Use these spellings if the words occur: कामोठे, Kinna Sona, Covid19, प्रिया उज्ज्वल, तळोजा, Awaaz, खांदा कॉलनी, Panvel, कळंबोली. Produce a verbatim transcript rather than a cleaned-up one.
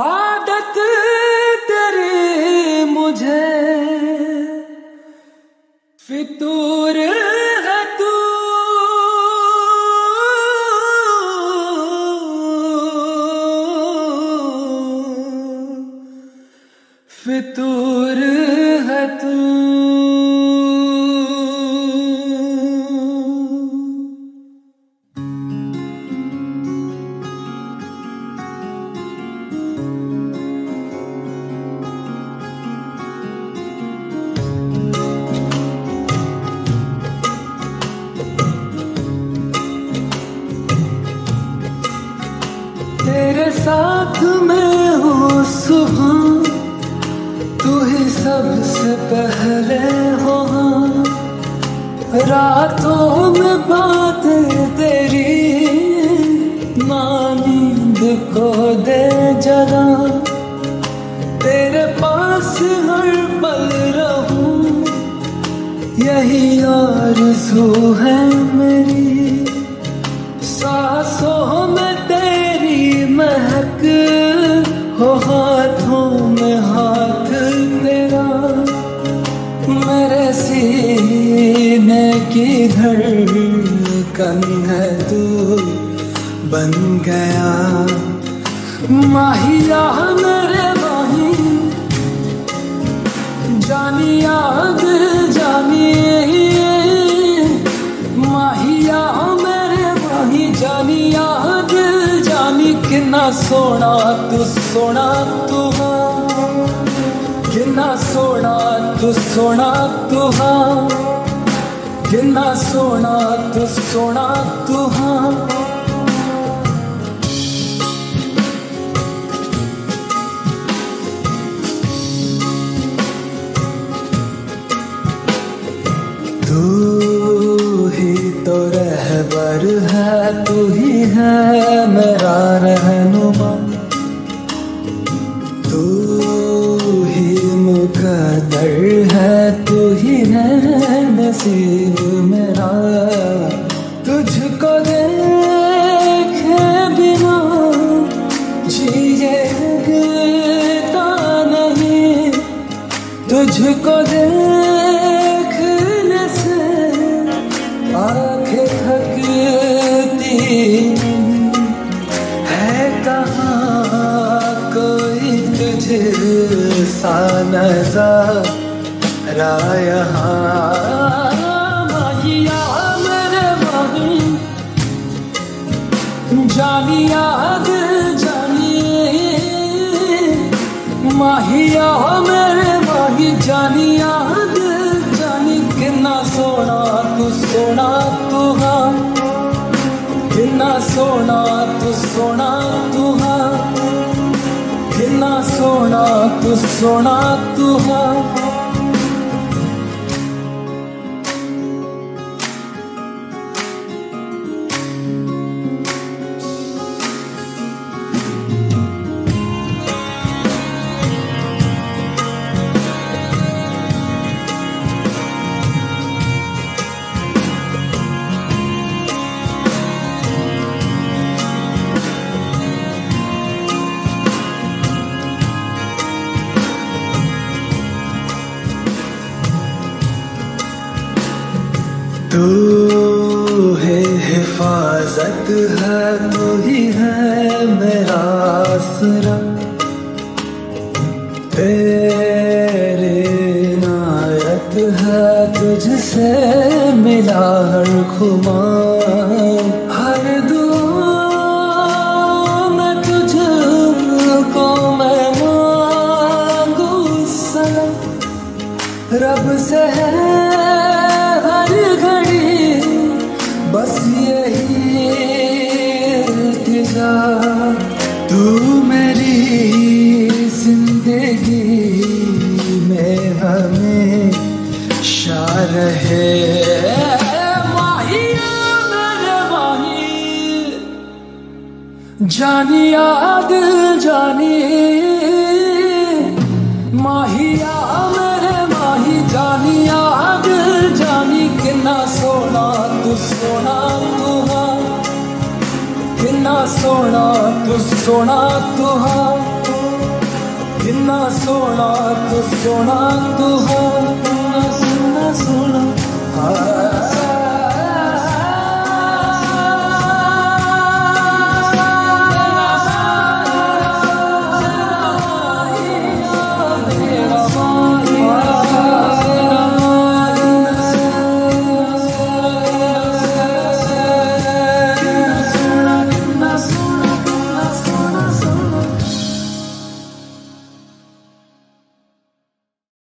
आदत तेरी मुझे फितूर है तू, फितूर है तू। तेरे साथ मैं हूँ सुबह, तू ही सबसे पहले हो, रातों में बात तेरी मानिंद को दे जगह, तेरे पास हर पल रहूं यही आरज़ू है मेरी, सांसों में तेरी महक हो, हाथों में हाथ तेरा, मेरे सीने की धड़कन है तू बन गया, माहिया मेरे माही, जानी याद जानी माहिया मेरे माही, जानी याद जानी किन्ना सोना तू सोना तू हाँ, किन्ना सोना तू सोना तू हाँ, किन्ना सोना तू सोना तू हाँ। तू ही तो रहबर है, तू ही है मेरा रहनुमा, मुकद्दर है तू ही है नसीब मेरा, तुझको देखे बिना जिएगा नहीं, तुझको देखने से आँखें थकती है, कहाँ कोई तुझे सा नज़ारा यहाँ, माहिया मेरे माही, जानी याद जानी माहिया मेरे माही, जानी याद जानी किन्ना सोना तू सोना तू हाँ, किन्ना सोना तू सोना तू हाँ, किन्ना सोना तू सोना तू हाँ। तू है हिफाजत है, तू ही है मेरा आसरा, तेरे नायत है तुझसे मिला हर खुमा, हर दुआ में तुझको मैं मांगू सलाम, रब से है बस यही इल्तिजा, तू मेरी जिंदगी में हमेशा रहे, माहिया मेरे माही, जानी याद जानी माहिया मेरे माही, जानी याद जानी किन्ना सोना तू सोना तू हाँ, किन्ना सोना तू सोना तू हाँ। किन्ना सोना तू सोना तू हो किन्ना सोना सोना।